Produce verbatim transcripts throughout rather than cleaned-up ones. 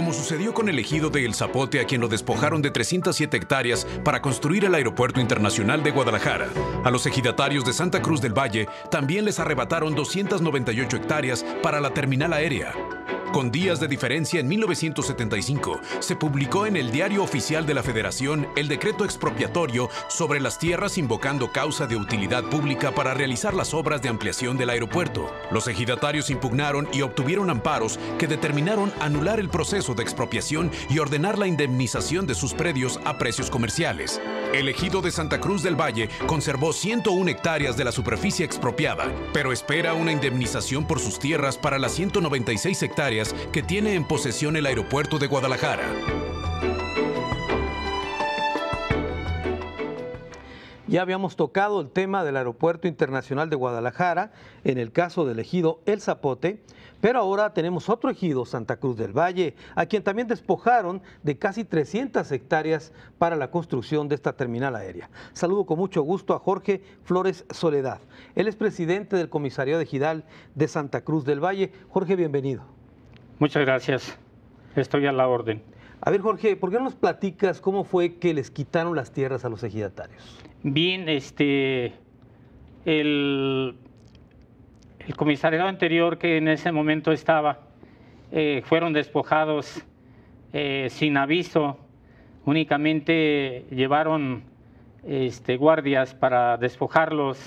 como sucedió con el ejido de El Zapote, a quien lo despojaron de trescientas siete hectáreas para construir el Aeropuerto Internacional de Guadalajara. A los ejidatarios de Santa Cruz del Valle también les arrebataron doscientas noventa y ocho hectáreas para la terminal aérea. Con días de diferencia, en mil novecientos setenta y cinco se publicó en el Diario Oficial de la Federación el decreto expropiatorio sobre las tierras, invocando causa de utilidad pública para realizar las obras de ampliación del aeropuerto. Los ejidatarios impugnaron y obtuvieron amparos que determinaron anular el proceso de expropiación y ordenar la indemnización de sus predios a precios comerciales. El ejido de Santa Cruz del Valle conservó ciento una hectáreas de la superficie expropiada, pero espera una indemnización por sus tierras para las ciento noventa y seis hectáreas que tiene en posesión el aeropuerto de Guadalajara. Ya habíamos tocado el tema del Aeropuerto Internacional de Guadalajara en el caso del ejido El Zapote, pero ahora tenemos otro ejido, Santa Cruz del Valle, a quien también despojaron de casi trescientas hectáreas para la construcción de esta terminal aérea. Saludo con mucho gusto a Jorge Flores Soledad. Él es presidente del Comisariado Ejidal de Santa Cruz del Valle. Jorge, bienvenido. Muchas gracias. Estoy a la orden. A ver, Jorge, ¿por qué no nos platicas cómo fue que les quitaron las tierras a los ejidatarios? Bien, este, el, el comisariado anterior que en ese momento estaba, eh, fueron despojados eh, sin aviso, únicamente llevaron este, guardias para despojarlos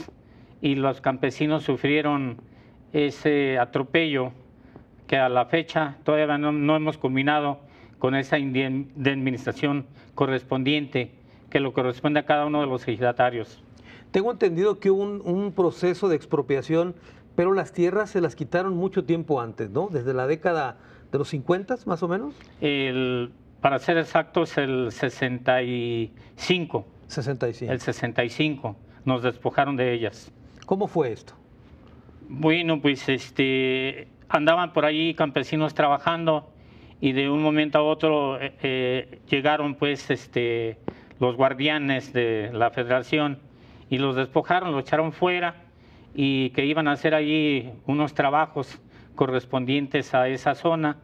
y los campesinos sufrieron ese atropello, que a la fecha todavía no, no hemos culminado con esa indemnización correspondiente que lo corresponde a cada uno de los ejidatarios. Tengo entendido que hubo un, un proceso de expropiación, pero las tierras se las quitaron mucho tiempo antes, ¿no? Desde la década de los cincuenta, más o menos. El, para ser exactos, el sesenta y cinco. sesenta y cinco. El sesenta y cinco nos despojaron de ellas. ¿Cómo fue esto? Bueno, pues este... andaban por ahí campesinos trabajando y de un momento a otro eh, llegaron pues este, los guardianes de la Federación y los despojaron, los echaron fuera y que iban a hacer allí unos trabajos correspondientes a esa zona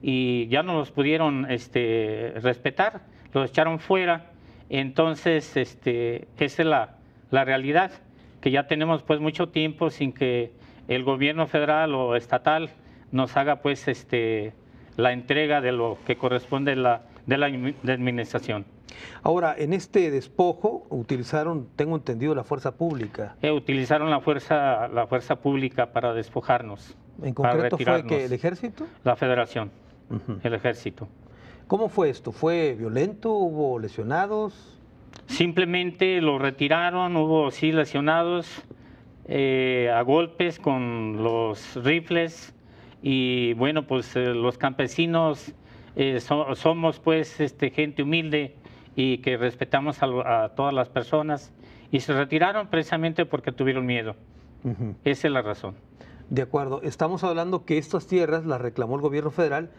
y ya no los pudieron este, respetar, los echaron fuera. Entonces este, esa es la, la realidad, que ya tenemos pues mucho tiempo sin que el gobierno federal o estatal nos haga pues este la entrega de lo que corresponde la, de la administración. Ahora, en este despojo utilizaron, tengo entendido, la fuerza pública. Eh, utilizaron la fuerza, la fuerza pública para despojarnos. ¿En concreto fue que el ejército? La Federación, uh-huh. El ejército. ¿Cómo fue esto? ¿Fue violento? ¿Hubo lesionados? Simplemente lo retiraron, hubo sí lesionados. Eh, a golpes con los rifles y bueno, pues eh, los campesinos eh, so, somos pues este, gente humilde y que respetamos a, a todas las personas y se retiraron precisamente porque tuvieron miedo. Uh-huh. Esa es la razón. De acuerdo, estamos hablando que estas tierras las reclamó el gobierno federal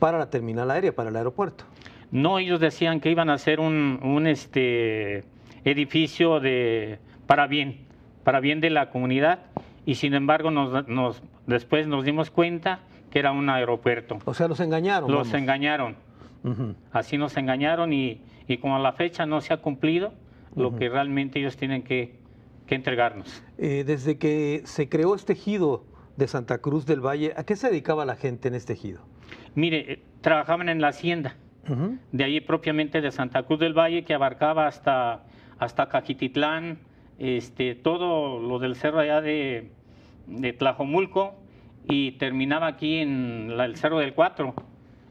para la terminal aérea, para el aeropuerto. No, ellos decían que iban a hacer un, un este, edificio de para bien. para bien de la comunidad, y sin embargo nos, nos, después nos dimos cuenta que era un aeropuerto. O sea, los engañaron. Los vamos. engañaron. Uh-huh. Así nos engañaron y, y como a la fecha no se ha cumplido, uh-huh, lo que realmente ellos tienen que, que entregarnos. Eh, desde que se creó este ejido de Santa Cruz del Valle, ¿a qué se dedicaba la gente en este ejido? Mire, eh, trabajaban en la hacienda, uh-huh, de ahí propiamente de Santa Cruz del Valle, que abarcaba hasta, hasta Cajititlán, Este, todo lo del cerro allá de, de Tlajomulco y terminaba aquí en la, el cerro del cuatro.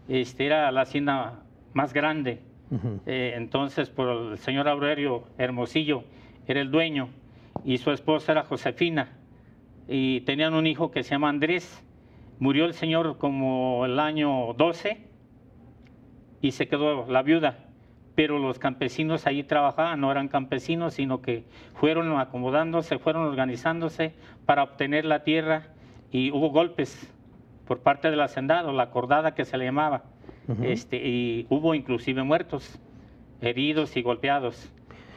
Este, era la hacienda más grande. Uh-huh. eh, entonces, por el señor Aurelio Hermosillo era el dueño y su esposa era Josefina y tenían un hijo que se llama Andrés. Murió el señor como el año doce y se quedó la viuda. Pero los campesinos ahí trabajaban, no eran campesinos, sino que fueron acomodándose, fueron organizándose para obtener la tierra y hubo golpes por parte del hacendado, la cordada que se le llamaba, uh-huh, este, y hubo inclusive muertos, heridos y golpeados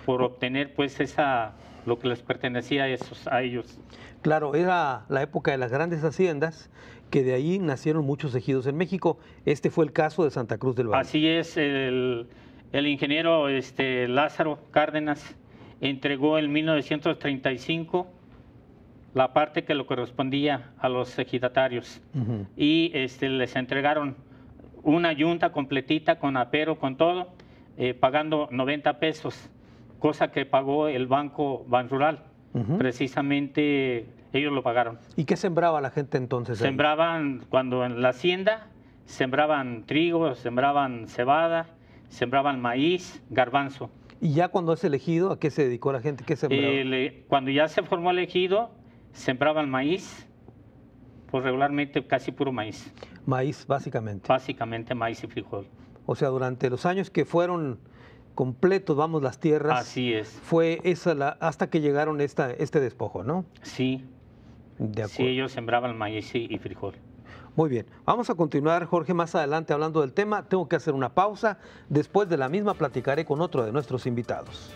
por obtener pues esa, lo que les pertenecía a, esos, a ellos. Claro, era la época de las grandes haciendas que de ahí nacieron muchos ejidos en México. Este fue el caso de Santa Cruz del Valle. Así es, el, el ingeniero este, Lázaro Cárdenas entregó en mil novecientos treinta y cinco la parte que le correspondía a los ejidatarios, uh-huh. y este, les entregaron una yunta completita con apero, con todo, eh, pagando noventa pesos, cosa que pagó el banco Banrural, uh-huh. precisamente ellos lo pagaron. ¿Y qué sembraba la gente entonces? Sembraban, ahí? cuando en la hacienda, sembraban trigo, sembraban cebada, sembraban maíz, garbanzo. ¿Y ya cuando es elegido, a qué se dedicó la gente? ¿Qué sembraba? Eh, le, cuando ya se formó el ejido, sembraban maíz, pues regularmente casi puro maíz. Maíz, básicamente. Básicamente maíz y frijol. O sea, durante los años que fueron completos, vamos, las tierras. Así es. Fue esa la, hasta que llegaron esta, este despojo, ¿no? Sí. De acuerdo. Sí, ellos sembraban maíz y frijol. Muy bien, vamos a continuar, Jorge, más adelante hablando del tema. Tengo que hacer una pausa. Después de la misma platicaré con otro de nuestros invitados.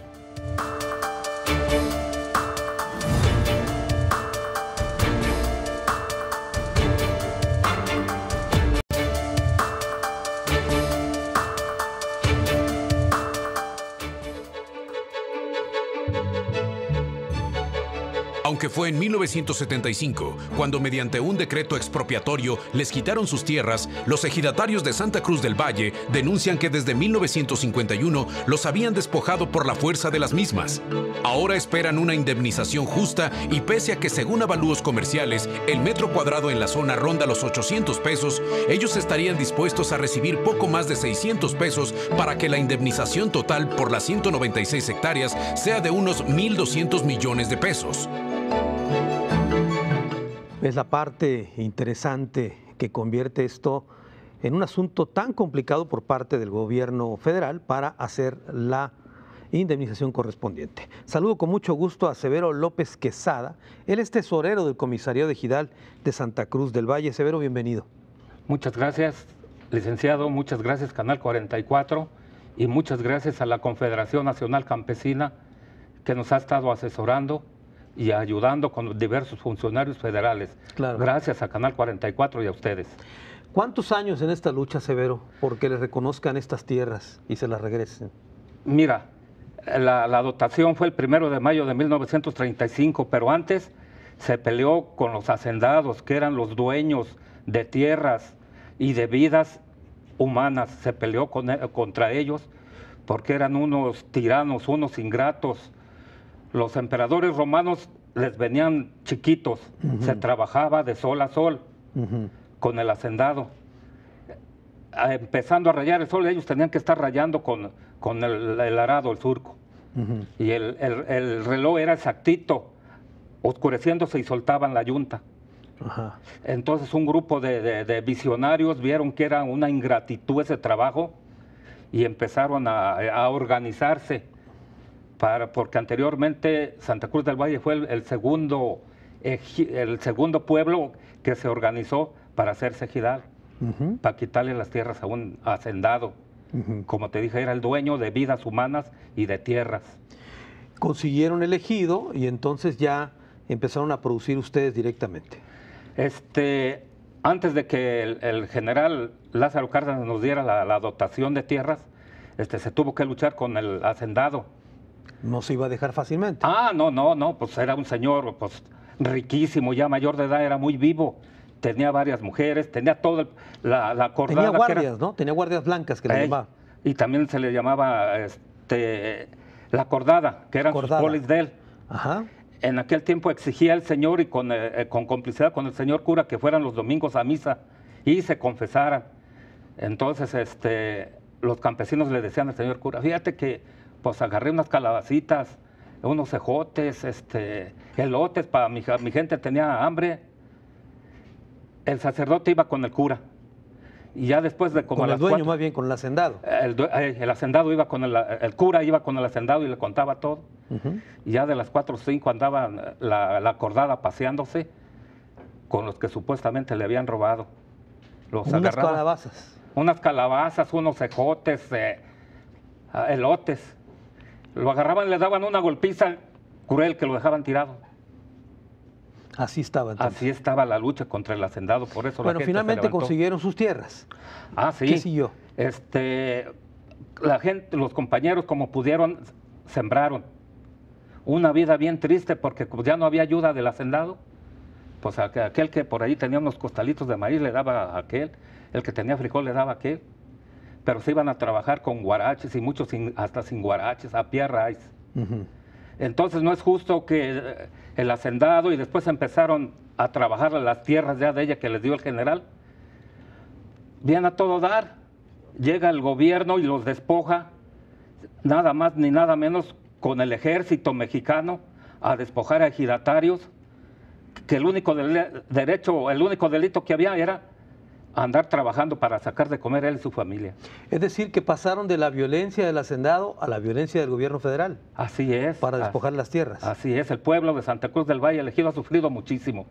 Aunque fue en mil novecientos setenta y cinco cuando mediante un decreto expropiatorio les quitaron sus tierras, los ejidatarios de Santa Cruz del Valle denuncian que desde mil novecientos cincuenta y uno los habían despojado por la fuerza de las mismas. Ahora esperan una indemnización justa y pese a que según avalúos comerciales el metro cuadrado en la zona ronda los ochocientos pesos, ellos estarían dispuestos a recibir poco más de seiscientos pesos para que la indemnización total por las ciento noventa y seis hectáreas sea de unos mil doscientos millones de pesos. Es la parte interesante que convierte esto en un asunto tan complicado por parte del gobierno federal para hacer la indemnización correspondiente. Saludo con mucho gusto a Severo López Quesada, él es tesorero del Comisariado Ejidal de Santa Cruz del Valle. Severo, bienvenido. Muchas gracias, licenciado, muchas gracias Canal cuarenta y cuatro y muchas gracias a la Confederación Nacional Campesina que nos ha estado asesorando y ayudando con diversos funcionarios federales. Claro. Gracias a Canal cuarenta y cuatro y a ustedes. ¿Cuántos años en esta lucha, Severo, porque les reconozcan estas tierras y se las regresen? Mira, la, la dotación fue el primero de mayo de mil novecientos treinta y cinco, pero antes se peleó con los hacendados, que eran los dueños de tierras y de vidas humanas. Se peleó con, contra ellos porque eran unos tiranos, unos ingratos. Los emperadores romanos les venían chiquitos, uh-huh. se trabajaba de sol a sol uh-huh. con el hacendado. Empezando a rayar el sol, ellos tenían que estar rayando con, con el, el arado, el surco. Uh-huh. Y el, el, el reloj era exactito, oscureciéndose y soltaban la yunta. Uh-huh. Entonces un grupo de, de, de visionarios vieron que era una ingratitud ese trabajo y empezaron a, a organizarse. Para, porque anteriormente Santa Cruz del Valle fue el, el, segundo, el segundo pueblo que se organizó para hacerse ejidal, uh-huh. para quitarle las tierras a un hacendado. Uh-huh. Como te dije, era el dueño de vidas humanas y de tierras. Consiguieron el ejido y entonces ya empezaron a producir ustedes directamente. Este, antes de que el, el general Lázaro Cárdenas nos diera la, la dotación de tierras, este, se tuvo que luchar con el hacendado. No se iba a dejar fácilmente. Ah, no, no, no, pues era un señor pues, riquísimo, ya mayor de edad, era muy vivo. Tenía varias mujeres, tenía toda la, la cordada. Tenía guardias, que era, ¿no? Tenía guardias blancas que le llamaban. Y también se le llamaba este, la cordada, que eran cordada. Sus polis de él. Ajá. En aquel tiempo exigía el señor y con, eh, con complicidad con el señor cura que fueran los domingos a misa y se confesaran. Entonces este, los campesinos le decían al señor cura, fíjate que... pues agarré unas calabacitas, unos ejotes, este, elotes, para mi, mi gente tenía hambre. El sacerdote iba con el cura. Y ya después de como con el dueño, cuatro, más bien con el hacendado. El, el hacendado iba con el, el cura iba con el hacendado y le contaba todo. Uh-huh. Y ya de las cuatro o cinco andaba la, la cordada paseándose con los que supuestamente le habían robado. Los unas agarraban, calabazas. Unas calabazas, unos ejotes, eh, elotes. Lo agarraban, le daban una golpiza cruel que lo dejaban tirado. Así estaba entonces. Así estaba la lucha contra el hacendado, por eso bueno, la gente finalmente se levantó. Consiguieron sus tierras. Ah, sí. ¿Qué siguió? Este, la gente, los compañeros como pudieron, sembraron. Una vida bien triste porque ya no había ayuda del hacendado. Pues aquel que por ahí tenía unos costalitos de maíz le daba a aquel, el que tenía frijol le daba a aquel. Pero se iban a trabajar con guaraches y muchos sin, hasta sin guaraches, a pie raíz. Uh-huh. Entonces no es justo que el hacendado, y después empezaron a trabajar las tierras ya de ella que les dio el general, vienen a todo dar, llega el gobierno y los despoja, nada más ni nada menos con el ejército mexicano a despojar a ejidatarios, que el único derecho, el único delito que había era andar trabajando para sacar de comer a él y su familia. Es decir, que pasaron de la violencia del hacendado a la violencia del gobierno federal. Así es. Para despojar así, las tierras. Así es, el pueblo de Santa Cruz del Valle elegido ha sufrido muchísimo.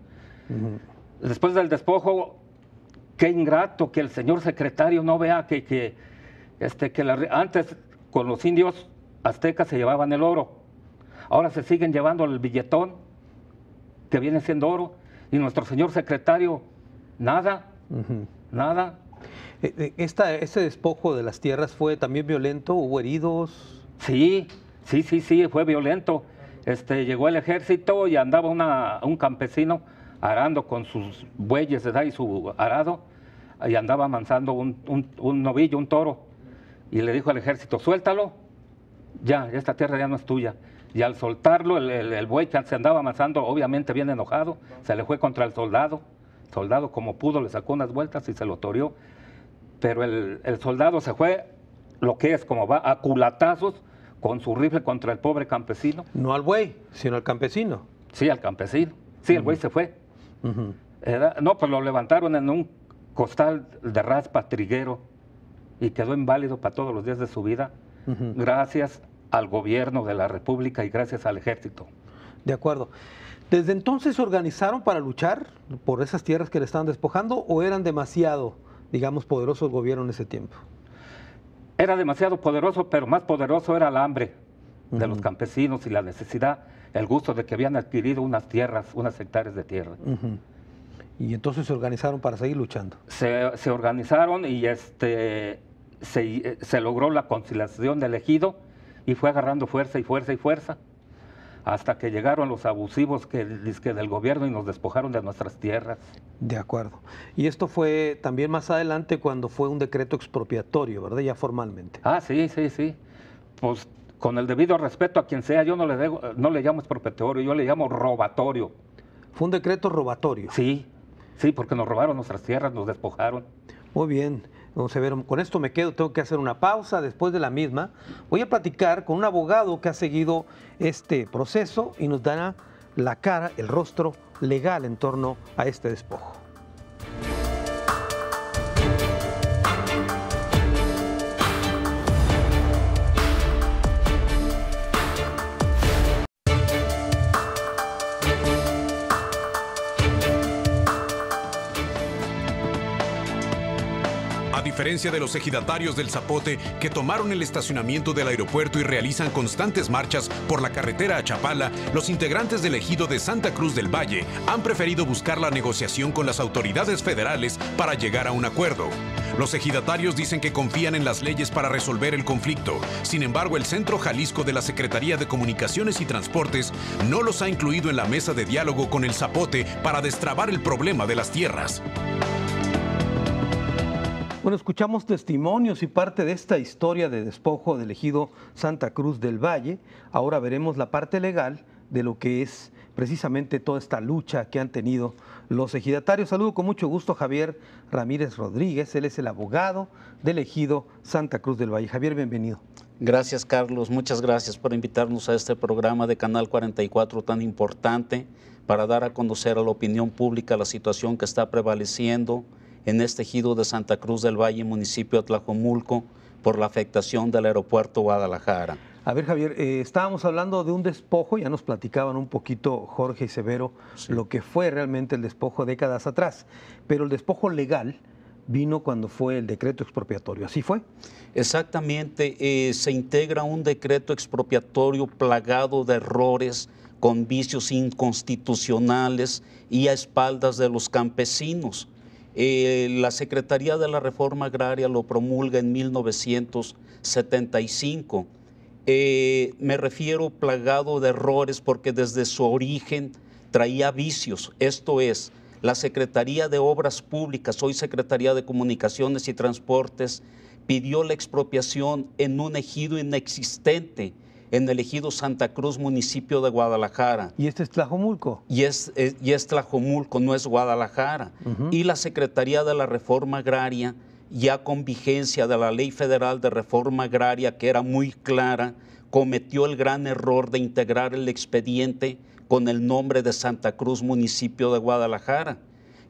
Uh-huh. Después del despojo, qué ingrato que el señor secretario no vea que, que, este, que la, antes con los indios aztecas se llevaban el oro. Ahora se siguen llevando el billetón, que viene siendo oro, y nuestro señor secretario, nada. Uh-huh. Nada. Esta, ¿Este despojo de las tierras fue también violento? ¿Hubo heridos? Sí, sí, sí, sí, fue violento. Este, llegó el ejército y andaba una, un campesino arando con sus bueyes, ¿verdad? Y su arado, y andaba amansando un, un, un novillo, un toro. Y le dijo al ejército, suéltalo, ya, esta tierra ya no es tuya. Y al soltarlo, el, el, el buey que se andaba amansando, obviamente bien enojado, se le fue contra el soldado. Soldado como pudo le sacó unas vueltas y se lo toreó, pero el, el soldado se fue, lo que es como va, a culatazos con su rifle contra el pobre campesino. No al buey, sino al campesino. Sí, al campesino. Sí, uh-huh. El buey se fue. Uh-huh. Era, no, pues lo levantaron en un costal de raspa triguero y quedó inválido para todos los días de su vida, uh-huh. Gracias al gobierno de la República y gracias al ejército. De acuerdo. ¿Desde entonces se organizaron para luchar por esas tierras que le estaban despojando o eran demasiado, digamos, poderoso el gobierno en ese tiempo? Era demasiado poderoso, pero más poderoso era el hambre de uh-huh. los campesinos y la necesidad, el gusto de que habían adquirido unas tierras, unas hectáreas de tierra. Uh-huh. Y entonces se organizaron para seguir luchando. Se, se organizaron y este, se, se logró la conciliación del ejido y fue agarrando fuerza y fuerza y fuerza. Hasta que llegaron los abusivos que, que del gobierno y nos despojaron de nuestras tierras. De acuerdo. Y esto fue también más adelante cuando fue un decreto expropiatorio, ¿verdad? Ya formalmente. Ah, sí, sí, sí. Pues con el debido respeto a quien sea, yo no le, debo, no le llamo expropiatorio, yo le llamo robatorio. ¿Fue un decreto robatorio? Sí, sí, porque nos robaron nuestras tierras, nos despojaron. Muy bien. Don Severo, con esto me quedo, tengo que hacer una pausa. Después de la misma, voy a platicar con un abogado que ha seguido este proceso y nos dará la cara, el rostro legal en torno a este despojo. A diferencia de los ejidatarios del Zapote que tomaron el estacionamiento del aeropuerto y realizan constantes marchas por la carretera a Chapala, los integrantes del ejido de Santa Cruz del Valle han preferido buscar la negociación con las autoridades federales para llegar a un acuerdo. Los ejidatarios dicen que confían en las leyes para resolver el conflicto. Sin embargo, el Centro Jalisco de la Secretaría de Comunicaciones y Transportes no los ha incluido en la mesa de diálogo con el Zapote para destrabar el problema de las tierras. Bueno, escuchamos testimonios y parte de esta historia de despojo del ejido Santa Cruz del Valle. Ahora veremos la parte legal de lo que es precisamente toda esta lucha que han tenido los ejidatarios. Saludo con mucho gusto a Javier Ramírez Rodríguez, él es el abogado del ejido Santa Cruz del Valle. Javier, bienvenido. Gracias, Carlos. Muchas gracias por invitarnos a este programa de Canal cuarenta y cuatro tan importante para dar a conocer a la opinión pública la situación que está prevaleciendo en este ejido de Santa Cruz del Valle, municipio de Tlajomulco, por la afectación del aeropuerto Guadalajara. A ver, Javier, eh, estábamos hablando de un despojo, ya nos platicaban un poquito Jorge y Severo, sí, lo que fue realmente el despojo décadas atrás, pero el despojo legal vino cuando fue el decreto expropiatorio. ¿Así fue? Exactamente. Eh, se integra un decreto expropiatorio plagado de errores, con vicios inconstitucionales y a espaldas de los campesinos. Eh, la Secretaría de la Reforma Agraria lo promulga en mil novecientos setenta y cinco. Eh, me refiero plagado de errores porque desde su origen traía vicios. Esto es, la Secretaría de Obras Públicas, hoy Secretaría de Comunicaciones y Transportes, pidió la expropiación en un ejido inexistente, en el ejido Santa Cruz, municipio de Guadalajara. ¿Y este es Tlajomulco? Y es, es, y es Tlajomulco, no es Guadalajara. Uh-huh. Y la Secretaría de la Reforma Agraria, ya con vigencia de la Ley Federal de Reforma Agraria, que era muy clara, cometió el gran error de integrar el expediente con el nombre de Santa Cruz, municipio de Guadalajara.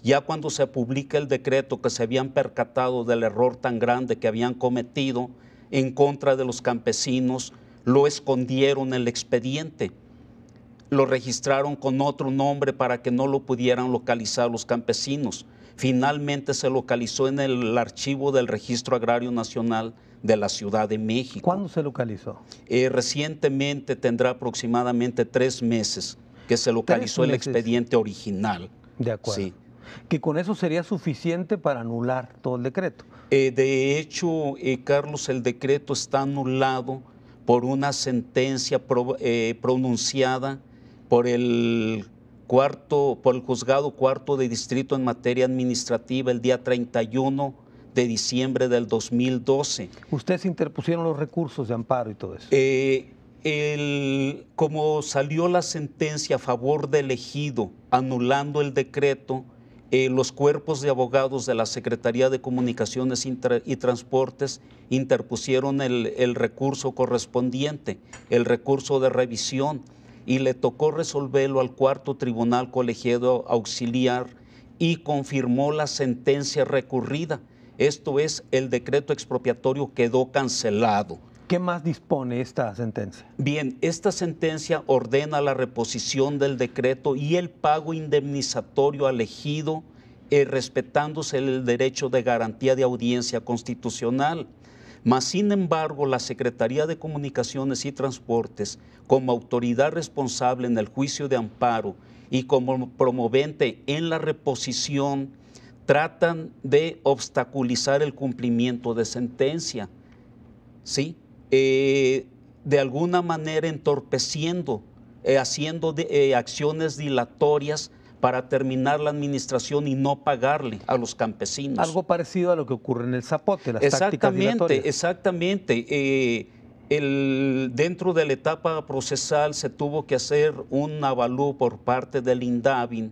Ya cuando se publica el decreto que se habían percatado del error tan grande que habían cometido en contra de los campesinos, lo escondieron el expediente, lo registraron con otro nombre para que no lo pudieran localizar los campesinos. Finalmente se localizó en el archivo del Registro Agrario Nacional de la Ciudad de México. ¿Cuándo se localizó? Eh, recientemente, tendrá aproximadamente tres meses que se localizó el expediente original. De acuerdo. Sí. Que con eso sería suficiente para anular todo el decreto. Eh, de hecho, eh, Carlos, el decreto está anulado por una sentencia pro, eh, pronunciada por el, cuarto, por el juzgado cuarto de distrito en materia administrativa el día treinta y uno de diciembre del dos mil doce. ¿Ustedes interpusieron los recursos de amparo y todo eso? Eh, el, como salió la sentencia a favor del ejido, anulando el decreto, eh, los cuerpos de abogados de la Secretaría de Comunicaciones y Transportes interpusieron el, el recurso correspondiente, el recurso de revisión, y le tocó resolverlo al cuarto tribunal colegiado auxiliar y confirmó la sentencia recurrida. Esto es, el decreto expropiatorio quedó cancelado. ¿Qué más dispone esta sentencia? Bien, esta sentencia ordena la reposición del decreto y el pago indemnizatorio al ejido, eh, respetándose el derecho de garantía de audiencia constitucional. Mas, sin embargo, la Secretaría de Comunicaciones y Transportes, como autoridad responsable en el juicio de amparo y como promovente en la reposición, tratan de obstaculizar el cumplimiento de sentencia, ¿sí? Eh, de alguna manera entorpeciendo, eh, haciendo de, eh, acciones dilatorias para terminar la administración y no pagarle a los campesinos. Algo parecido a lo que ocurre en El Zapote, las tácticas dilatorias. Exactamente, exactamente. Eh, el, dentro de la etapa procesal se tuvo que hacer un avalúo por parte del INDAVIN.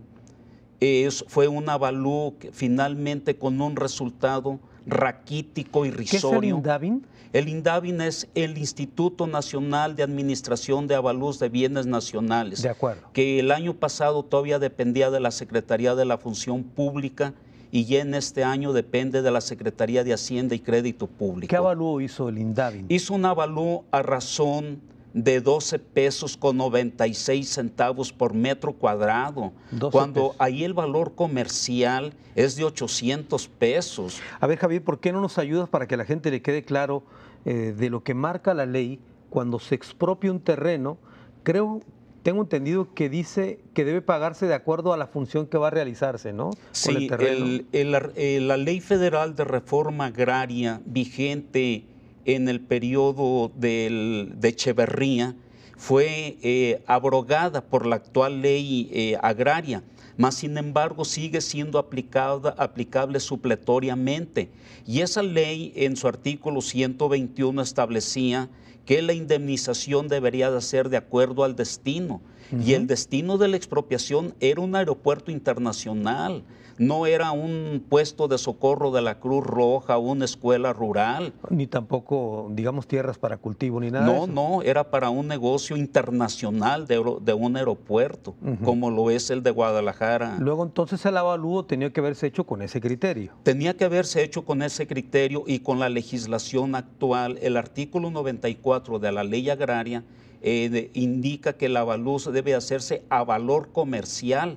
Eh, fue un avalúo finalmente con un resultado raquítico, irrisorio. ¿Qué es el INDAVIN? El INDAVIN es el Instituto Nacional de Administración de Avalúos de Bienes Nacionales. De acuerdo. Que el año pasado todavía dependía de la Secretaría de la Función Pública y ya en este año depende de la Secretaría de Hacienda y Crédito Público. ¿Qué avalúo hizo el INDAVIN? Hizo un avalúo a razón de doce pesos con noventa y seis centavos por metro cuadrado, cuando pesos. Ahí el valor comercial es de ochocientos pesos. A ver, Javier, ¿por qué no nos ayudas para que a la gente le quede claro eh, de lo que marca la ley cuando se expropia un terreno? Creo, tengo entendido que dice que debe pagarse de acuerdo a la función que va a realizarse, ¿no? Sí, el terreno. El, el, el, la Ley Federal de Reforma Agraria vigente en el periodo del, de Echeverría, fue eh, abrogada por la actual ley eh, agraria, mas sin embargo sigue siendo aplicada, aplicable supletoriamente. Y esa ley en su artículo ciento veintiuno establecía que la indemnización debería de ser de acuerdo al destino. Uh-huh. Y el destino de la expropiación era un aeropuerto internacional, no era un puesto de socorro de la Cruz Roja, una escuela rural. Ni tampoco, digamos, tierras para cultivo ni nada. No, de eso. No, era para un negocio internacional de, de un aeropuerto, uh-huh, como lo es el de Guadalajara. Luego entonces el avalúo tenía que haberse hecho con ese criterio. Tenía que haberse hecho con ese criterio y con la legislación actual. El artículo noventa y cuatro de la Ley Agraria eh, de, indica que el avalúo debe hacerse a valor comercial.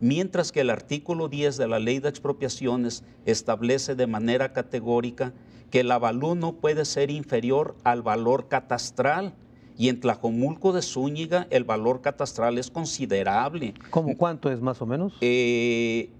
mientras que el artículo diez de la Ley de Expropiaciones establece de manera categórica que el avalúo no puede ser inferior al valor catastral, y en Tlajomulco de Zúñiga el valor catastral es considerable. ¿Cómo cuánto es más o menos? Eh,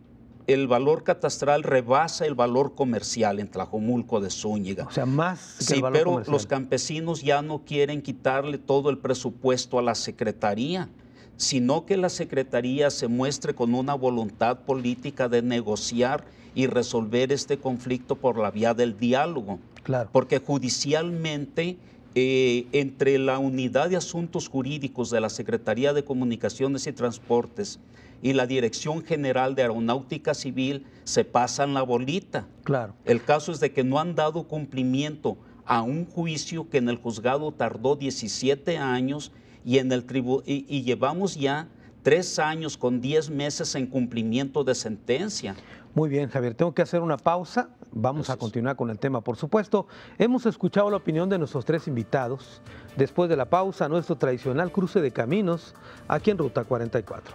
el valor catastral rebasa el valor comercial en Tlajomulco de Zúñiga. O sea, más que sí, el valor pero comercial. Los campesinos ya no quieren quitarle todo el presupuesto a la Secretaría, sino que la Secretaría se muestre con una voluntad política de negociar y resolver este conflicto por la vía del diálogo. Claro. Porque judicialmente, eh, entre la Unidad de Asuntos Jurídicos de la Secretaría de Comunicaciones y Transportes y la Dirección General de Aeronáutica Civil, se pasan la bolita. Claro. El caso es de que no han dado cumplimiento a un juicio que en el juzgado tardó diecisiete años, y en el tribu y, y llevamos ya tres años con diez meses en cumplimiento de sentencia. Muy bien, Javier, tengo que hacer una pausa. Vamos Gracias. a continuar con el tema, por supuesto. Hemos escuchado la opinión de nuestros tres invitados. Después de la pausa, nuestro tradicional cruce de caminos aquí en Ruta cuarenta y cuatro.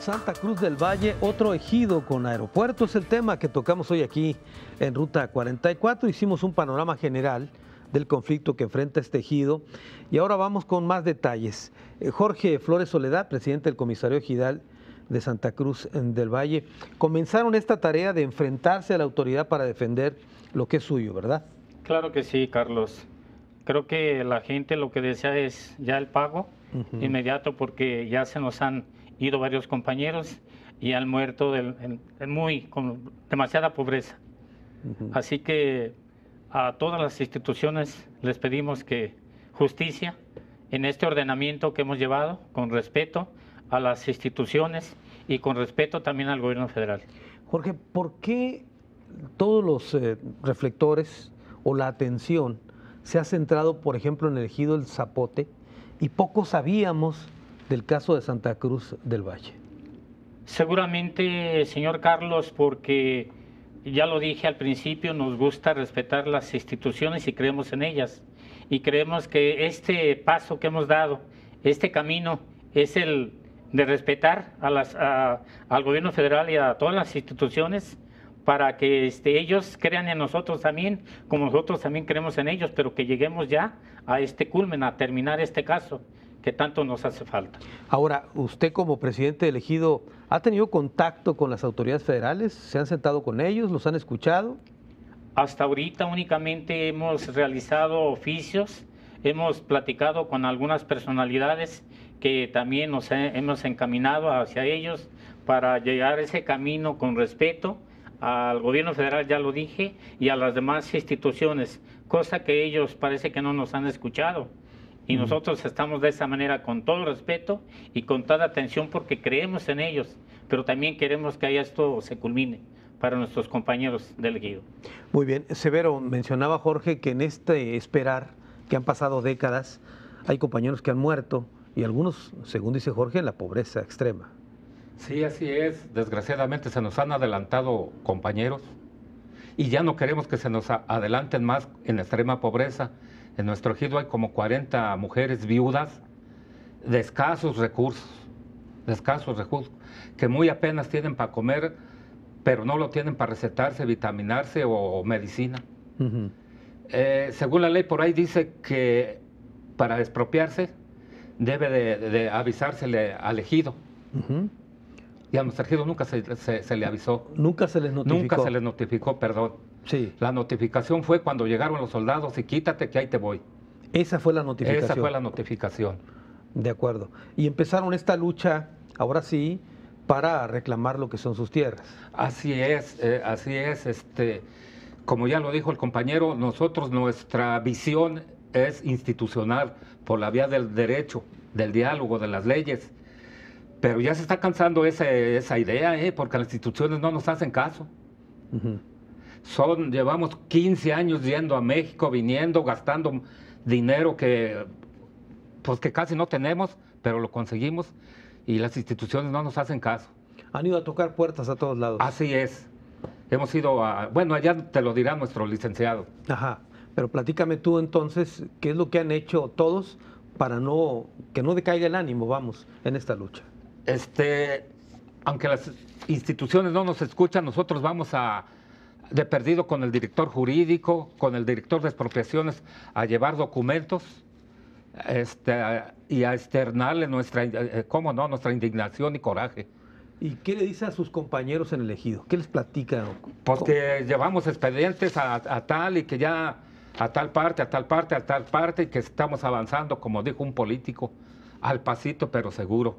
Santa Cruz del Valle, otro ejido con aeropuerto, es el tema que tocamos hoy aquí en Ruta cuarenta y cuatro. Hicimos un panorama general del conflicto que enfrenta este ejido y ahora vamos con más detalles. Jorge Flores Soledad, presidente del Comisario Ejidal de Santa Cruz del Valle, comenzaron esta tarea de enfrentarse a la autoridad para defender lo que es suyo, ¿verdad? Claro que sí, Carlos. Creo que la gente lo que desea es ya el pago uh-huh. inmediato, porque ya se nos han ido varios compañeros y han muerto del, el, el muy, con demasiada pobreza. Uh-huh. Así que a todas las instituciones les pedimos que justicia en este ordenamiento que hemos llevado, con respeto a las instituciones y con respeto también al gobierno federal. Jorge, ¿por qué todos los eh, reflectores o la atención se ha centrado, por ejemplo, en el ejido El Zapote y poco sabíamos del caso de Santa Cruz del Valle? Seguramente, señor Carlos, porque ya lo dije al principio, nos gusta respetar las instituciones y creemos en ellas. Y creemos que este paso que hemos dado, este camino, es el de respetar a las, a, al gobierno federal y a todas las instituciones, para que este, ellos crean en nosotros también, como nosotros también creemos en ellos, pero que lleguemos ya a este culmen, a terminar este caso que tanto nos hace falta. Ahora, usted como presidente elegido, ¿ha tenido contacto con las autoridades federales? ¿Se han sentado con ellos? ¿Los han escuchado? Hasta ahorita únicamente hemos realizado oficios, hemos platicado con algunas personalidades que también nos hemos encaminado hacia ellos para llegar a ese camino con respeto al gobierno federal, ya lo dije, y a las demás instituciones, cosa que ellos parece que no nos han escuchado. Y nosotros estamos de esa manera con todo respeto y con toda atención porque creemos en ellos, pero también queremos que esto se culmine para nuestros compañeros del ejido. Muy bien. Severo, mencionaba Jorge que en este esperar, que han pasado décadas, hay compañeros que han muerto y algunos, según dice Jorge, en la pobreza extrema. Sí, así es. Desgraciadamente se nos han adelantado compañeros y ya no queremos que se nos adelanten más en la extrema pobreza. En nuestro ejido hay como cuarenta mujeres viudas de escasos recursos, de escasos recursos, que muy apenas tienen para comer, pero no lo tienen para recetarse, vitaminarse o medicina. Uh-huh. eh, según la ley por ahí dice que para expropiarse debe de, de avisársele al ejido. Uh-huh. Y a nuestro ejido nunca se, se, se le avisó. Nunca se les notificó. Nunca se les notificó, perdón. Sí. La notificación fue cuando llegaron los soldados y quítate que ahí te voy. Esa fue la notificación. Esa fue la notificación. De acuerdo. Y empezaron esta lucha, ahora sí, para reclamar lo que son sus tierras. Así es, eh, así es. Este, como ya lo dijo el compañero, nosotros nuestra visión es institucional por la vía del derecho, del diálogo, de las leyes. Pero ya se está cansando ese, esa idea, eh, porque las instituciones no nos hacen caso. Uh-huh. Son, llevamos quince años yendo a México, viniendo, gastando dinero que, pues que casi no tenemos, pero lo conseguimos. y las instituciones no nos hacen caso. Han ido a tocar puertas a todos lados. Así es. Hemos ido a... Bueno, allá te lo dirá nuestro licenciado. Ajá. Pero platícame tú entonces, ¿qué es lo que han hecho todos para no que no decaiga el ánimo, vamos, en esta lucha? Este, aunque las instituciones no nos escuchan, nosotros vamos a... de perdido con el director jurídico, con el director de expropiaciones, a llevar documentos este, y a externarle nuestra, ¿cómo no?, nuestra indignación y coraje. ¿Y qué le dice a sus compañeros en el ejido? ¿Qué les platica? Porque llevamos expedientes a, a tal y que ya a tal parte, a tal parte, a tal parte, y que estamos avanzando, como dijo un político, al pasito pero seguro.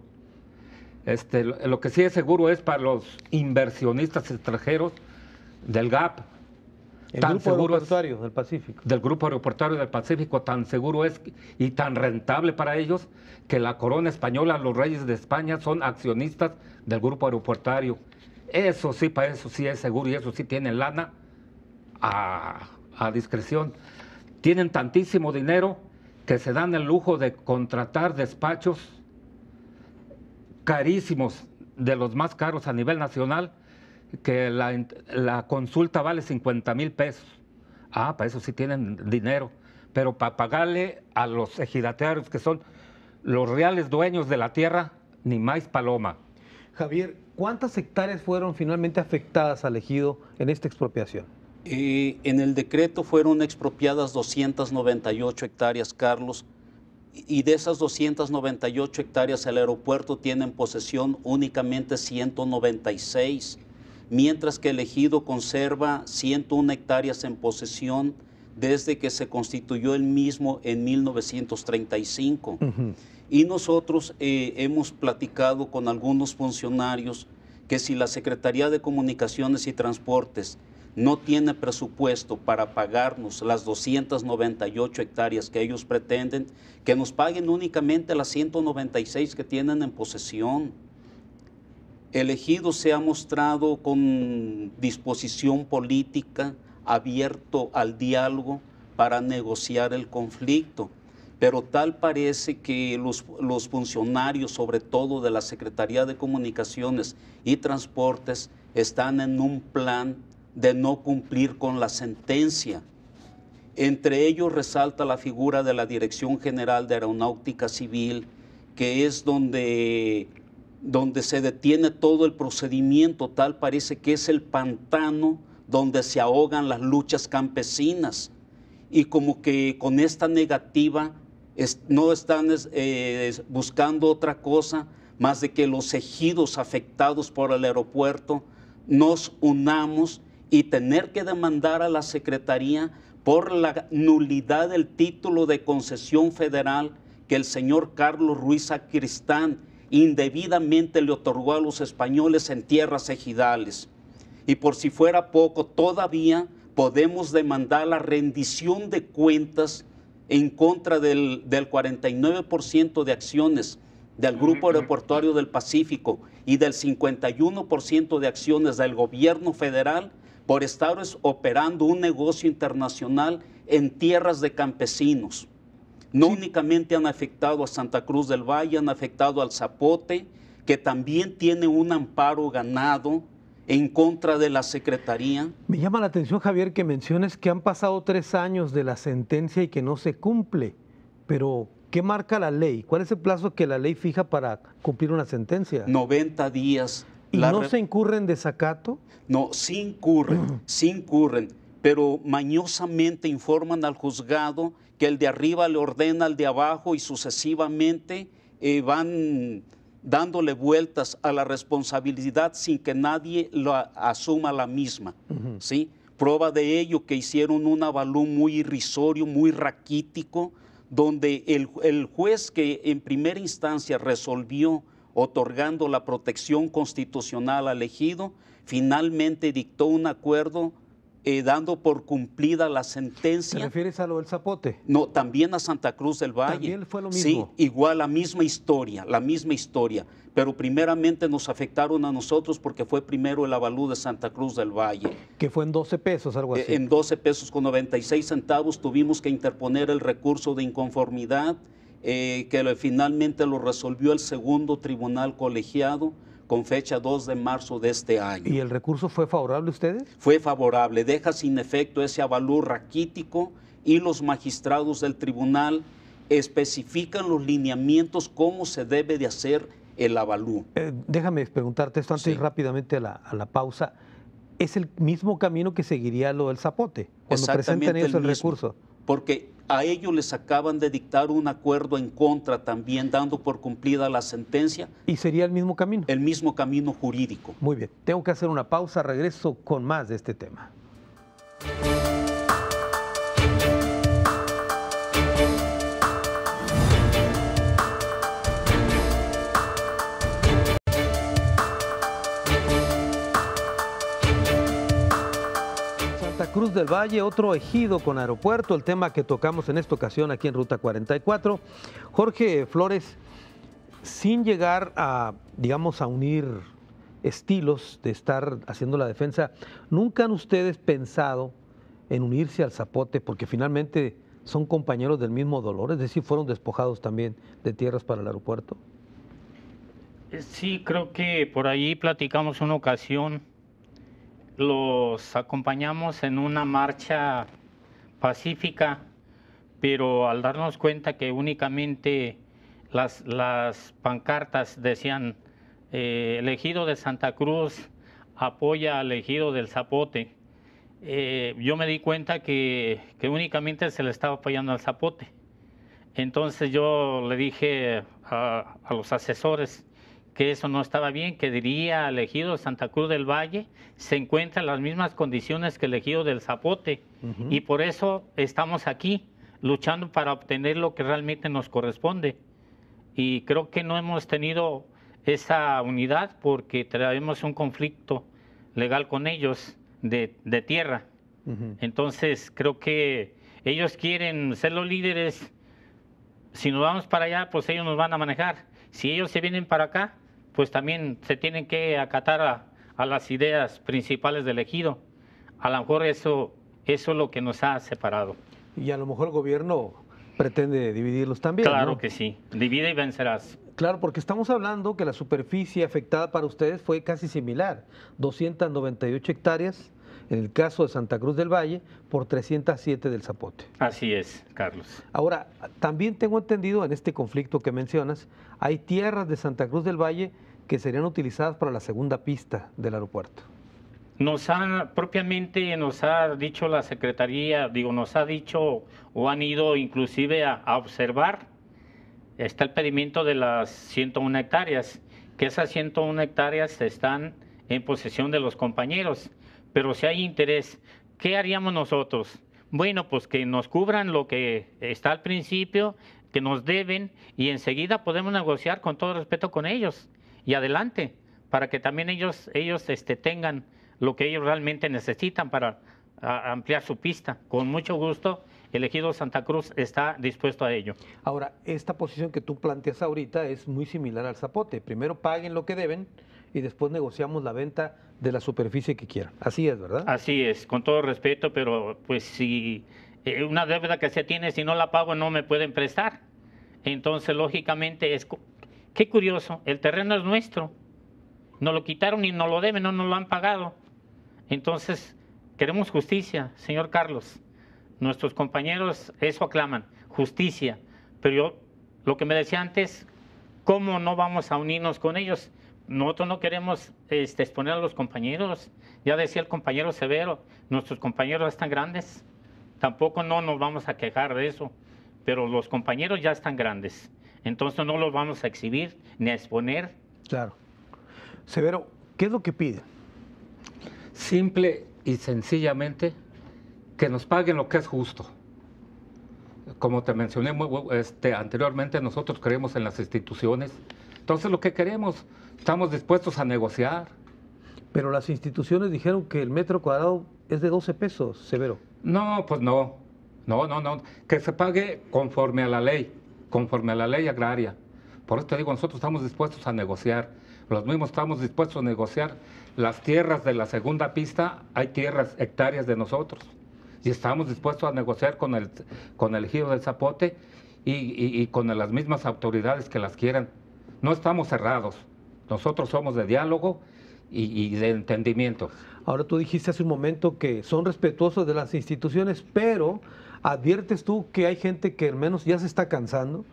Este, lo que sí es seguro es para los inversionistas extranjeros del G A P, el tan Grupo Aeroportuario es, del Pacífico. Del Grupo Aeroportuario del Pacífico, tan seguro es y tan rentable para ellos que la corona española, los reyes de España son accionistas del Grupo Aeroportuario. Eso sí, para eso sí es seguro y eso sí tienen lana a, a discreción. Tienen tantísimo dinero que se dan el lujo de contratar despachos carísimos, de los más caros a nivel nacional, que la, la consulta vale cincuenta mil pesos. Ah, para eso sí tienen dinero. Pero para pagarle a los ejidatarios, que son los reales dueños de la tierra, ni más paloma. Javier, ¿cuántas hectáreas fueron finalmente afectadas al ejido en esta expropiación? Eh, en el decreto fueron expropiadas doscientas noventa y ocho hectáreas, Carlos, y de esas doscientas noventa y ocho hectáreas el aeropuerto tiene en posesión únicamente ciento noventa y seis, mientras que el ejido conserva ciento una hectáreas en posesión desde que se constituyó el mismo en mil novecientos treinta y cinco. Uh-huh. Y nosotros eh, hemos platicado con algunos funcionarios que si la Secretaría de Comunicaciones y Transportes no tiene presupuesto para pagarnos las doscientas noventa y ocho hectáreas que ellos pretenden, que nos paguen únicamente las ciento noventa y seis que tienen en posesión. El ejido se ha mostrado con disposición política, abierto al diálogo para negociar el conflicto, pero tal parece que los, los funcionarios, sobre todo de la Secretaría de Comunicaciones y Transportes, están en un plan de no cumplir con la sentencia. Entre ellos resalta la figura de la Dirección General de Aeronáutica Civil, que es donde... donde se detiene todo el procedimiento. Tal parece que es el pantano donde se ahogan las luchas campesinas, y como que con esta negativa es, no están es, eh, buscando otra cosa más de que los ejidos afectados por el aeropuerto nos unamos y tener que demandar a la Secretaría por la nulidad del título de concesión federal que el señor Carlos Ruiz Acristán indebidamente le otorgó a los españoles en tierras ejidales. Y por si fuera poco, todavía podemos demandar la rendición de cuentas en contra del, del cuarenta y nueve por ciento de acciones del Grupo Aeroportuario del Pacífico y del cincuenta y uno por ciento de acciones del gobierno federal por estar operando un negocio internacional en tierras de campesinos. No sí. Únicamente han afectado a Santa Cruz del Valle, han afectado al Zapote, que también tiene un amparo ganado en contra de la Secretaría. Me llama la atención, Javier, que menciones que han pasado tres años de la sentencia y que no se cumple. Pero, ¿qué marca la ley? ¿Cuál es el plazo que la ley fija para cumplir una sentencia? noventa días. ¿Y la no re... se incurre en desacato? No, sí incurren, sí incurren. Pero mañosamente informan al juzgado que el de arriba le ordena al de abajo y sucesivamente eh, van dándole vueltas a la responsabilidad sin que nadie lo asuma la misma. Uh-huh. ¿Sí? Prueba de ello que hicieron un avalúo muy irrisorio, muy raquítico, donde el, el juez que en primera instancia resolvió otorgando la protección constitucional al ejido, finalmente dictó un acuerdo Eh, dando por cumplida la sentencia. ¿Te refieres a lo del Zapote? No, también a Santa Cruz del Valle. También fue lo mismo. Sí, igual, la misma historia, la misma historia. Pero primeramente nos afectaron a nosotros porque fue primero el avalúo de Santa Cruz del Valle. Que fue en doce pesos, algo así. Eh, en doce pesos con noventa y seis centavos tuvimos que interponer el recurso de inconformidad eh, que finalmente lo resolvió el segundo tribunal colegiado con fecha dos de marzo de este año. ¿Y el recurso fue favorable a ustedes? Fue favorable, deja sin efecto ese avalúo raquítico y los magistrados del tribunal especifican los lineamientos cómo se debe de hacer el avalúo. Eh, déjame preguntarte esto antes sí. rápidamente a la, a la pausa. ¿Es el mismo camino que seguiría lo del Zapote cuando presenten ellos el, el recurso? Porque a ellos les acaban de dictar un acuerdo en contra también, dando por cumplida la sentencia. ¿Y sería el mismo camino? El mismo camino jurídico. Muy bien, tengo que hacer una pausa, regreso con más de este tema. Santa Cruz del Valle, otro ejido con aeropuerto, el tema que tocamos en esta ocasión aquí en Ruta cuarenta y cuatro. Jorge Flores, sin llegar a, digamos, a unir estilos de estar haciendo la defensa, ¿nunca han ustedes pensado en unirse al Zapote? Porque finalmente son compañeros del mismo dolor, es decir, fueron despojados también de tierras para el aeropuerto. Sí, creo que por ahí platicamos una ocasión. Los acompañamos en una marcha pacífica, pero al darnos cuenta que únicamente las, las pancartas decían eh, el ejido de Santa Cruz apoya al ejido del Zapote, eh, yo me di cuenta que, que únicamente se le estaba apoyando al Zapote. Entonces yo le dije a, a los asesores que eso no estaba bien, que diría al ejido Santa Cruz del Valle se encuentra en las mismas condiciones que el ejido del Zapote. Uh-huh. Y por eso estamos aquí, luchando para obtener lo que realmente nos corresponde. Y creo que no hemos tenido esa unidad porque traemos un conflicto legal con ellos de, de tierra. Uh-huh. Entonces creo que ellos quieren ser los líderes. Si nos vamos para allá, pues ellos nos van a manejar. Si ellos se vienen para acá, pues también se tienen que acatar a, a las ideas principales del ejido. A lo mejor eso, eso es lo que nos ha separado. Y a lo mejor el gobierno pretende dividirlos también. Claro, ¿no? Que sí, divide y vencerás. Claro, porque estamos hablando que la superficie afectada para ustedes fue casi similar, doscientas noventa y ocho hectáreas, en el caso de Santa Cruz del Valle, por trescientas siete del Zapote. Así es, Carlos. Ahora, también tengo entendido en este conflicto que mencionas, hay tierras de Santa Cruz del Valle que serían utilizadas para la segunda pista del aeropuerto. Nos han, propiamente nos ha dicho la Secretaría, digo, nos ha dicho o han ido inclusive a, a observar, está el pedimento de las ciento una hectáreas, que esas ciento una hectáreas están en posesión de los compañeros. Pero si hay interés, ¿qué haríamos nosotros? Bueno, pues que nos cubran lo que está al principio, que nos deben, y enseguida podemos negociar con todo respeto con ellos. Y adelante, para que también ellos, ellos este, tengan lo que ellos realmente necesitan para a, ampliar su pista. Con mucho gusto, el ejido Santa Cruz está dispuesto a ello. Ahora, esta posición que tú planteas ahorita es muy similar al Zapote. Primero paguen lo que deben y después negociamos la venta de la superficie que quieran. Así es, ¿verdad? Así es, con todo respeto, pero pues si eh, una deuda que se tiene, si no la pago, no me pueden prestar. Entonces, lógicamente, es qué curioso, el terreno es nuestro. Nos lo quitaron y nos lo deben, no nos lo han pagado. Entonces, queremos justicia, señor Carlos. Nuestros compañeros eso aclaman, justicia. Pero yo, lo que me decía antes, ¿cómo no vamos a unirnos con ellos? Nosotros no queremos este, exponer a los compañeros. Ya decía el compañero Severo, nuestros compañeros están grandes. Tampoco no nos vamos a quejar de eso, pero los compañeros ya están grandes. Entonces no los vamos a exhibir ni a exponer. Claro. Severo, ¿qué es lo que pide? Simple y sencillamente que nos paguen lo que es justo. Como te mencioné muy, este, anteriormente, nosotros creemos en las instituciones. Entonces lo que queremos, estamos dispuestos a negociar. Pero las instituciones dijeron que el metro cuadrado es de doce pesos, Severo. No, pues no, no, no, no, que se pague conforme a la ley, conforme a la ley agraria. Por eso te digo, nosotros estamos dispuestos a negociar, los mismos estamos dispuestos a negociar. Las tierras de la segunda pista, hay tierras, hectáreas de nosotros, y estamos dispuestos a negociar con el, con el ejido del Zapote y, y, y con las mismas autoridades que las quieran. No estamos cerrados, nosotros somos de diálogo y, y de entendimiento. Ahora, tú dijiste hace un momento que son respetuosos de las instituciones, pero ¿adviertes tú que hay gente que al menos ya se está cansando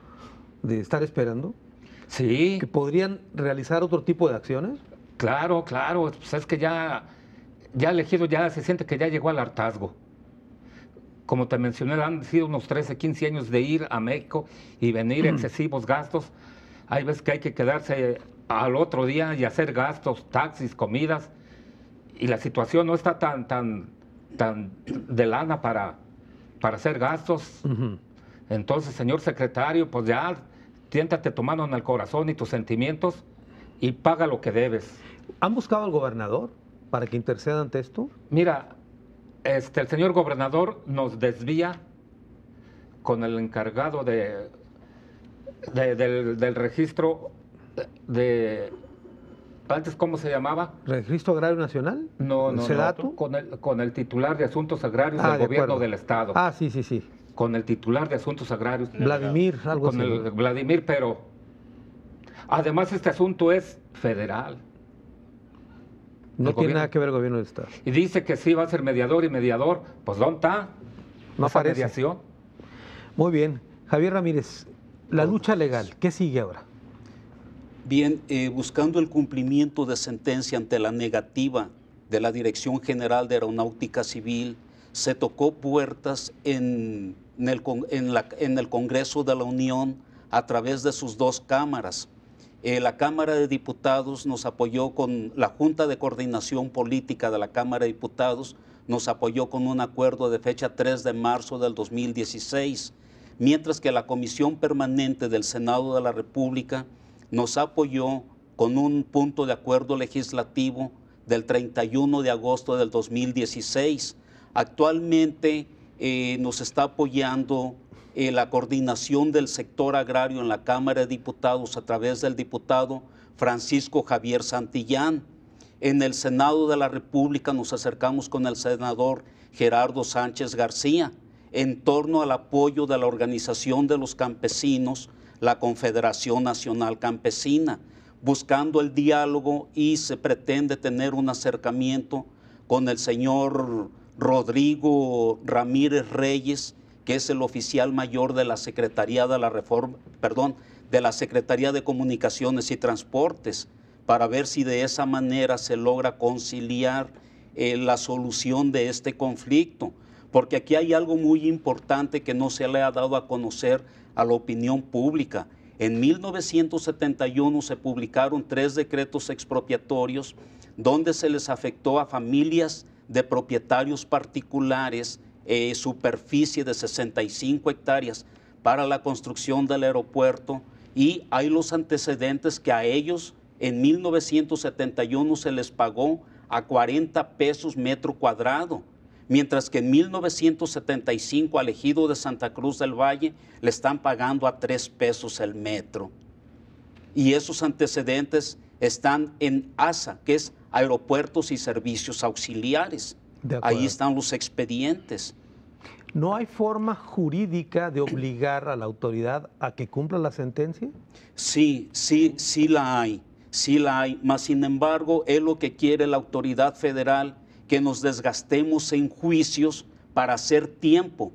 de estar esperando? Sí. ¿Que podrían realizar otro tipo de acciones? Claro, claro, pues es que ya, ya el ejido ya se siente que ya llegó al hartazgo. Como te mencioné, han sido unos trece, quince años de ir a México y venir, excesivos gastos. Hay veces que hay que quedarse al otro día y hacer gastos, taxis, comidas. Y la situación no está tan, tan, tan de lana para, para hacer gastos. Uh-huh. Entonces, señor secretario, pues ya tiéntate tu mano en el corazón y tus sentimientos y paga lo que debes. ¿Han buscado al gobernador para que interceda ante esto? Mira, este, el señor gobernador nos desvía con el encargado de, de, del, del registro de... ¿Antes cómo se llamaba? ¿Registro Agrario Nacional? No, no, no, con el, con el titular de Asuntos Agrarios ah, del de Gobierno acuerdo. del Estado. Ah, sí, sí, sí. Con el titular de Asuntos Agrarios. Vladimir, algo con así. El Vladimir, pero... Además, este asunto es federal. No tiene nada que ver el gobierno del Estado. Y dice que sí va a ser mediador y mediador. Pues, ¿dónde está? No aparece. ¿Esa mediación? Muy bien. Javier Ramírez, la lucha legal, ¿qué sigue ahora? Bien, eh, buscando el cumplimiento de sentencia ante la negativa de la Dirección General de Aeronáutica Civil, se tocó puertas en, en, el, en, la, en el Congreso de la Unión a través de sus dos cámaras. Eh, la Cámara de Diputados nos apoyó con la Junta de Coordinación Política de la Cámara de Diputados, nos apoyó con un acuerdo de fecha tres de marzo del dos mil dieciséis, mientras que la Comisión Permanente del Senado de la República nos apoyó con un punto de acuerdo legislativo del treinta y uno de agosto del dos mil dieciséis. Actualmente eh, nos está apoyando Eh, la coordinación del sector agrario en la Cámara de Diputados a través del diputado Francisco Javier Santillán. En el Senado de la República nos acercamos con el senador Gerardo Sánchez García en torno al apoyo de la Organización de los Campesinos, la Confederación Nacional Campesina, buscando el diálogo, y se pretende tener un acercamiento con el señor Rodrigo Ramírez Reyes, que es el oficial mayor de la Secretaría de la Reforma, perdón, de la Secretaría de Comunicaciones y Transportes, para ver si de esa manera se logra conciliar eh, la solución de este conflicto. Porque aquí hay algo muy importante que no se le ha dado a conocer a la opinión pública. En mil novecientos setenta y uno se publicaron tres decretos expropiatorios donde se les afectó a familias de propietarios particulares Eh, superficie de sesenta y cinco hectáreas para la construcción del aeropuerto, y hay los antecedentes que a ellos en mil novecientos setenta y uno se les pagó a cuarenta pesos metro cuadrado, mientras que en mil novecientos setenta y cinco al ejido de Santa Cruz del Valle le están pagando a tres pesos el metro. Y esos antecedentes están en ASA, que es Aeropuertos y Servicios Auxiliares. Ahí están los expedientes. ¿No hay forma jurídica de obligar a la autoridad a que cumpla la sentencia? Sí, sí, sí la hay, sí la hay. Mas, sin embargo, es lo que quiere la autoridad federal, que nos desgastemos en juicios para hacer tiempo,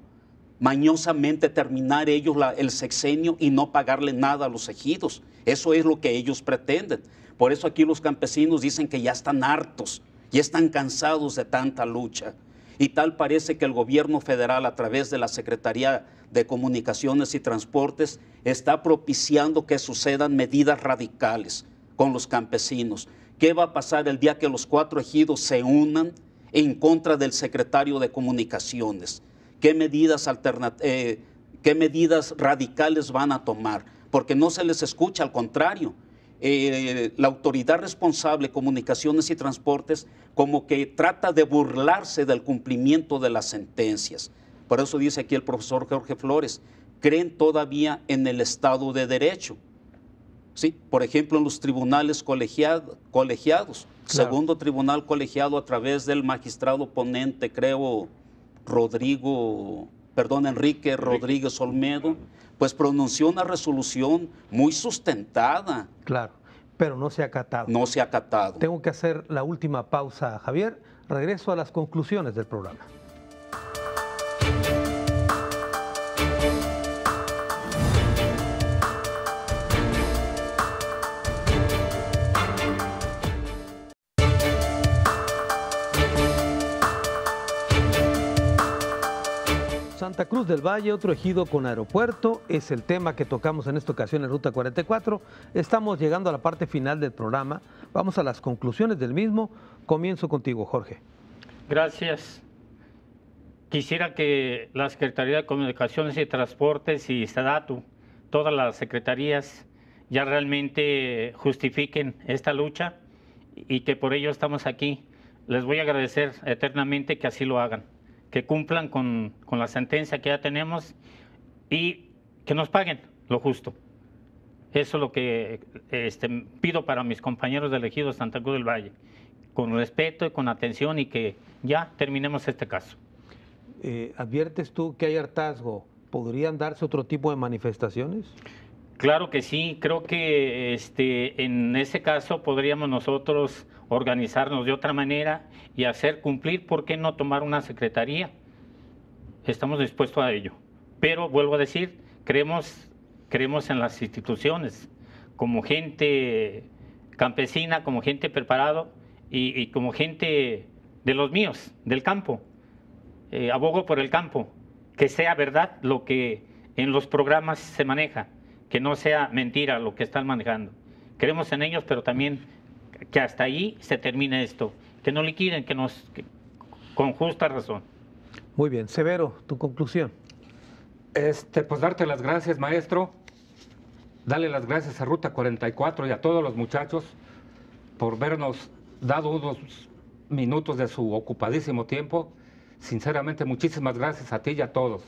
mañosamente terminar ellos la, el sexenio y no pagarle nada a los ejidos. Eso es lo que ellos pretenden. Por eso aquí los campesinos dicen que ya están hartos. Y están cansados de tanta lucha. Y tal parece que el gobierno federal, a través de la Secretaría de Comunicaciones y Transportes, está propiciando que sucedan medidas radicales con los campesinos. ¿Qué va a pasar el día que los cuatro ejidos se unan en contra del secretario de Comunicaciones? ¿Qué medidas alternat- eh, qué medidas radicales van a tomar? Porque no se les escucha, al contrario. Eh, la autoridad responsable, Comunicaciones y Transportes, como que trata de burlarse del cumplimiento de las sentencias. Por eso dice aquí el profesor Jorge Flores, creen todavía en el Estado de Derecho. ¿Sí? Por ejemplo, en los tribunales colegiado, colegiados, claro. Segundo tribunal colegiado a través del magistrado ponente, creo, Rodrigo perdón, Enrique Rodríguez Olmedo, pues pronunció una resolución muy sustentada. Claro, pero no se ha acatado. No se ha acatado. Tengo que hacer la última pausa, Javier. Regreso a las conclusiones del programa. Santa Cruz del Valle, otro ejido con aeropuerto, es el tema que tocamos en esta ocasión en Ruta cuarenta y cuatro. Estamos llegando a la parte final del programa. Vamos a las conclusiones del mismo. Comienzo contigo, Jorge. Gracias. Quisiera que la Secretaría de Comunicaciones y Transportes y SEDATU, todas las secretarías, ya realmente justifiquen esta lucha y que por ello estamos aquí. Les voy a agradecer eternamente que así lo hagan, que cumplan con, con la sentencia que ya tenemos y que nos paguen lo justo. Eso es lo que este, pido para mis compañeros del ejido de Santa Cruz del Valle, con respeto y con atención, y que ya terminemos este caso. Eh, ¿Adviertes tú que hay hartazgo? ¿Podrían darse otro tipo de manifestaciones? Claro que sí. Creo que este, en ese caso podríamos nosotros organizarnos de otra manera y hacer cumplir, ¿por qué no tomar una secretaría? Estamos dispuestos a ello. Pero, vuelvo a decir, creemos, creemos en las instituciones, como gente campesina, como gente preparada y, y como gente de los míos, del campo. Eh, abogo por el campo, que sea verdad lo que en los programas se maneja, que no sea mentira lo que están manejando. Creemos en ellos, pero también que hasta ahí se termine esto, que no liquiden, que nos, que, con justa razón. Muy bien. Severo, tu conclusión. Este, pues darte las gracias, maestro. Dale las gracias a Ruta cuarenta y cuatro y a todos los muchachos por vernos dado unos minutos de su ocupadísimo tiempo. Sinceramente, muchísimas gracias a ti y a todos.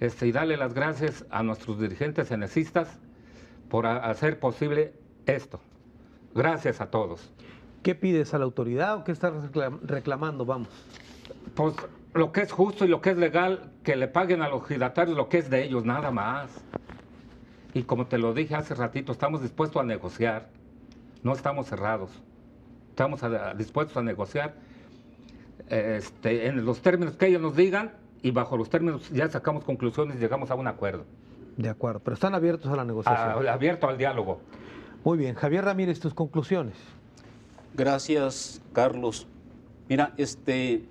Este, y dale las gracias a nuestros dirigentes enecistas por a, hacer posible esto. Gracias a todos. ¿Qué pides a la autoridad o qué estás reclamando? Vamos. Pues lo que es justo y lo que es legal, que le paguen a los ejidatarios lo que es de ellos, nada más. Y como te lo dije hace ratito, estamos dispuestos a negociar. No estamos cerrados. Estamos a, a, dispuestos a negociar este, en los términos que ellos nos digan, y bajo los términos ya sacamos conclusiones y llegamos a un acuerdo. De acuerdo, pero están abiertos a la negociación. Abiertos al diálogo. Muy bien. Javier Ramírez, tus conclusiones. Gracias, Carlos. Mira, este,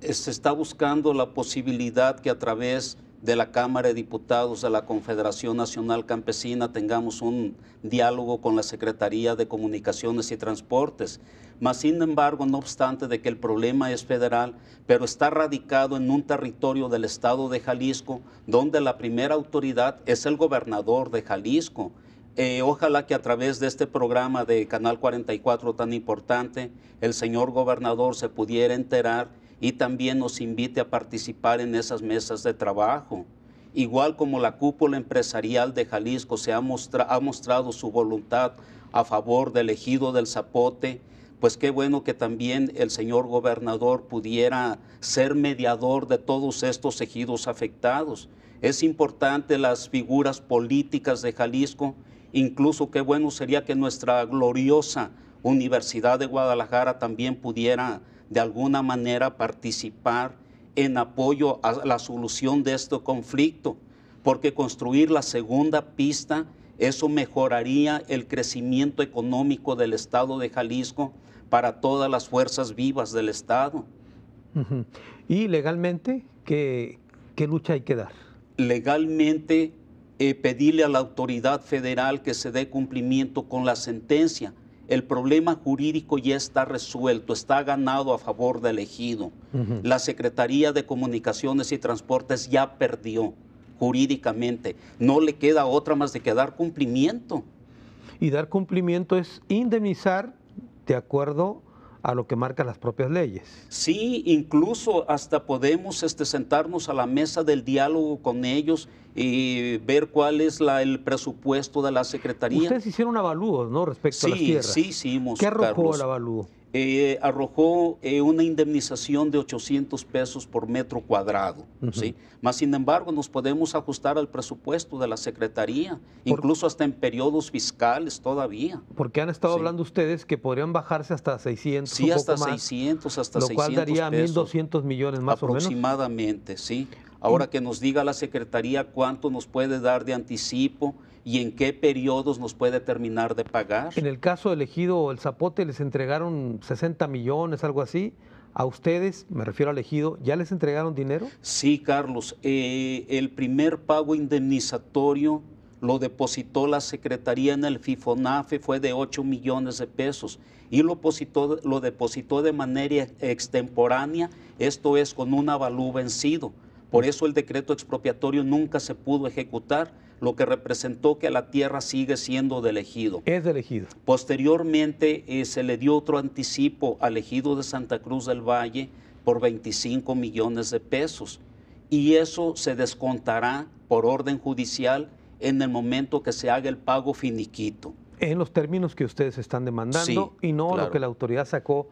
se está buscando la posibilidad que a través de la Cámara de Diputados de la Confederación Nacional Campesina tengamos un diálogo con la Secretaría de Comunicaciones y Transportes. Mas, sin embargo, no obstante de que el problema es federal, pero está radicado en un territorio del estado de Jalisco, donde la primera autoridad es el gobernador de Jalisco. Eh, ojalá que a través de este programa de Canal cuarenta y cuatro tan importante, el señor gobernador se pudiera enterar y también nos invite a participar en esas mesas de trabajo. Igual como la cúpula empresarial de Jalisco se ha, mostra- ha mostrado su voluntad a favor del ejido del Zapote, pues qué bueno que también el señor gobernador pudiera ser mediador de todos estos ejidos afectados. Es importante las figuras políticas de Jalisco. Incluso qué bueno sería que nuestra gloriosa Universidad de Guadalajara también pudiera de alguna manera participar en apoyo a la solución de este conflicto, porque construir la segunda pista, eso mejoraría el crecimiento económico del estado de Jalisco para todas las fuerzas vivas del estado. Uh-huh. Y legalmente, ¿qué, qué lucha hay que dar? Legalmente, Eh, pedirle a la autoridad federal que se dé cumplimiento con la sentencia. El problema jurídico ya está resuelto, está ganado a favor del ejido. Uh-huh. La Secretaría de Comunicaciones y Transportes ya perdió jurídicamente. No le queda otra más de que dar cumplimiento. Y dar cumplimiento es indemnizar de acuerdo a lo que marcan las propias leyes. Sí, incluso hasta podemos este, sentarnos a la mesa del diálogo con ellos y ver cuál es la, el presupuesto de la Secretaría. Ustedes hicieron avalúos, ¿no?, respecto sí, a las tierras. Sí, sí, hicimos. ¿Qué arrojó el avalúo? eh, arrojó eh, una indemnización de ochocientos pesos por metro cuadrado, uh-huh. ¿sí? Mas, sin embargo, nos podemos ajustar al presupuesto de la Secretaría, incluso hasta en periodos fiscales todavía. Porque han estado sí. hablando ustedes que podrían bajarse hasta seiscientos, sí, un poco hasta más, seiscientos, hasta lo cual seiscientos daría pesos, mil doscientos millones más o menos. Aproximadamente, sí. Ahora que nos diga la Secretaría cuánto nos puede dar de anticipo y en qué periodos nos puede terminar de pagar. En el caso del ejido El Zapote les entregaron sesenta millones, algo así. ¿A ustedes, me refiero al ejido, ya les entregaron dinero? Sí, Carlos. Eh, el primer pago indemnizatorio lo depositó la Secretaría en el FIFONAFE, fue de ocho millones de pesos. Y lo depositó, lo depositó de manera extemporánea, esto es con un avalúo vencido. Por eso el decreto expropiatorio nunca se pudo ejecutar, lo que representó que la tierra sigue siendo del ejido. Es del ejido. Posteriormente eh, se le dio otro anticipo al ejido de Santa Cruz del Valle por veinticinco millones de pesos. Y eso se descontará por orden judicial en el momento que se haga el pago finiquito. En los términos que ustedes están demandando, sí, y no claro. lo que la autoridad sacó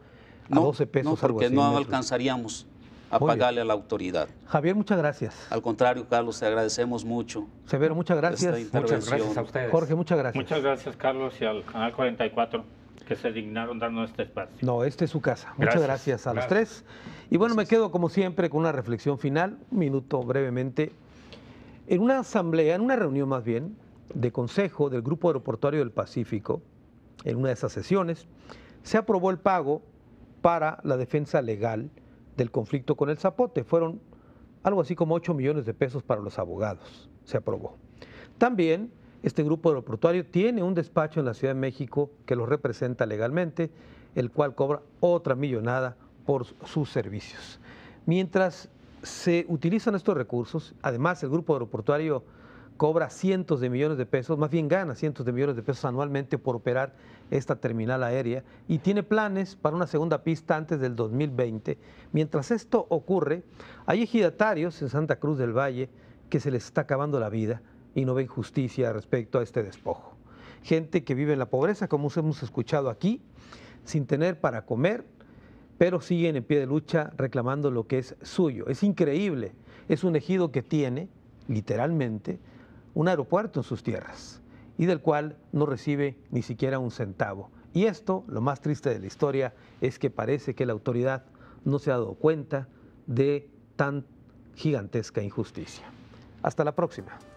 a no, doce pesos. No, porque algo así, no alcanzaríamos a pagarle a la autoridad. Javier, muchas gracias. Al contrario, Carlos, te agradecemos mucho. Severo, muchas gracias. Muchas gracias a ustedes. Jorge, muchas gracias. Muchas gracias, Carlos, y al Canal cuarenta y cuatro, que se dignaron darnos este espacio. No, este es su casa. Gracias. Muchas gracias a los gracias. tres. Y bueno, gracias. Me quedo, como siempre, con una reflexión final, un minuto brevemente. En una asamblea, en una reunión más bien, de consejo del Grupo Aeroportuario del Pacífico, en una de esas sesiones, se aprobó el pago para la defensa legal del conflicto con El Zapote. Fueron algo así como ocho millones de pesos para los abogados, se aprobó. También este grupo aeroportuario tiene un despacho en la Ciudad de México que los representa legalmente, el cual cobra otra millonada por sus servicios. Mientras se utilizan estos recursos, además el grupo aeroportuario cobra cientos de millones de pesos, más bien gana cientos de millones de pesos anualmente por operar esta terminal aérea y tiene planes para una segunda pista antes del dos mil veinte. Mientras esto ocurre, hay ejidatarios en Santa Cruz del Valle que se les está acabando la vida y no ven justicia respecto a este despojo. Gente que vive en la pobreza, como hemos escuchado aquí, sin tener para comer, pero siguen en pie de lucha reclamando lo que es suyo. Es increíble, es un ejido que tiene, literalmente, un aeropuerto en sus tierras y del cual no recibe ni siquiera un centavo. Y esto, lo más triste de la historia, es que parece que la autoridad no se ha dado cuenta de tan gigantesca injusticia. Hasta la próxima.